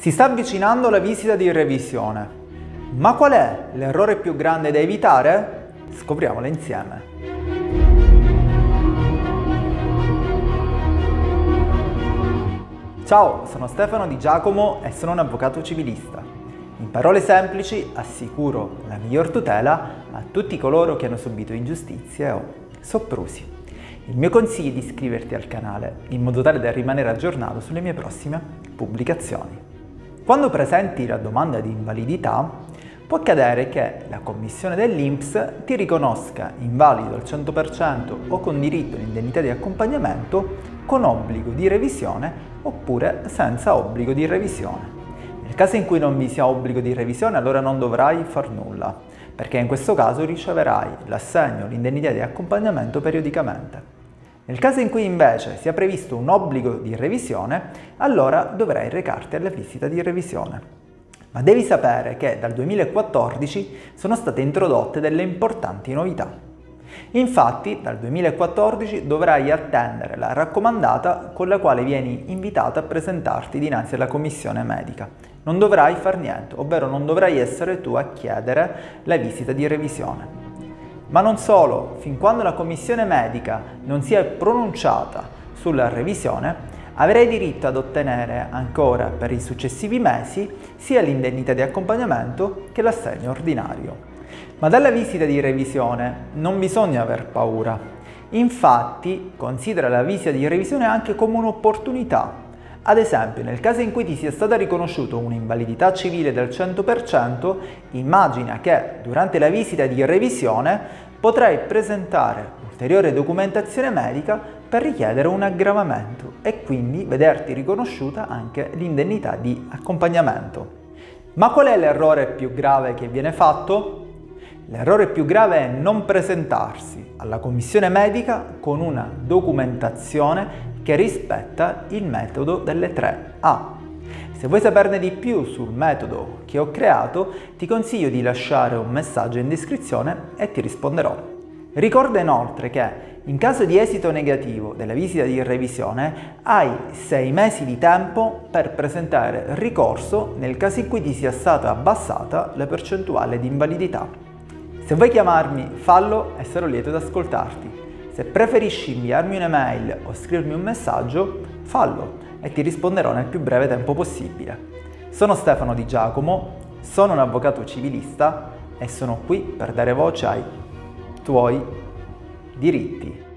Si sta avvicinando la visita di revisione, ma qual è l'errore più grande da evitare? Scopriamolo insieme. Ciao, sono Stefano Di Giacomo e sono un avvocato civilista. In parole semplici assicuro la miglior tutela a tutti coloro che hanno subito ingiustizie o soprusi. Il mio consiglio è di iscriverti al canale in modo tale da rimanere aggiornato sulle mie prossime pubblicazioni. Quando presenti la domanda di invalidità, può accadere che la commissione dell'INPS ti riconosca invalido al 100% o con diritto all'indennità di accompagnamento con obbligo di revisione oppure senza obbligo di revisione. Nel caso in cui non vi sia obbligo di revisione, allora non dovrai far nulla, perché in questo caso riceverai l'assegno o l'indennità di accompagnamento periodicamente. Nel caso in cui invece sia previsto un obbligo di revisione, allora dovrai recarti alla visita di revisione. Ma devi sapere che dal 2014 sono state introdotte delle importanti novità. Infatti, dal 2014 dovrai attendere la raccomandata con la quale vieni invitato a presentarti dinanzi alla commissione medica. Non dovrai far niente, ovvero non dovrai essere tu a chiedere la visita di revisione. Ma non solo, fin quando la commissione medica non si è pronunciata sulla revisione, avrai diritto ad ottenere ancora per i successivi mesi sia l'indennità di accompagnamento che l'assegno ordinario. Ma dalla visita di revisione non bisogna aver paura. Infatti, considera la visita di revisione anche come un'opportunità. Ad esempio, nel caso in cui ti sia stata riconosciuta un'invalidità civile del 100%, immagina che durante la visita di revisione potrai presentare ulteriore documentazione medica per richiedere un aggravamento e quindi vederti riconosciuta anche l'indennità di accompagnamento. Ma qual è l'errore più grave che viene fatto? L'errore più grave è non presentarsi alla commissione medica con una documentazione che rispetta il metodo delle 3A. Se vuoi saperne di più sul metodo che ho creato, ti consiglio di lasciare un messaggio in descrizione e ti risponderò. Ricorda inoltre che in caso di esito negativo della visita di revisione hai 6 mesi di tempo per presentare ricorso nel caso in cui ti sia stata abbassata la percentuale di invalidità. Se vuoi chiamarmi, fallo e sarò lieto di ascoltarti. Se preferisci inviarmi un'email o scrivermi un messaggio, fallo e ti risponderò nel più breve tempo possibile. Sono Stefano Di Giacomo, sono un avvocato civilista e sono qui per dare voce ai tuoi diritti.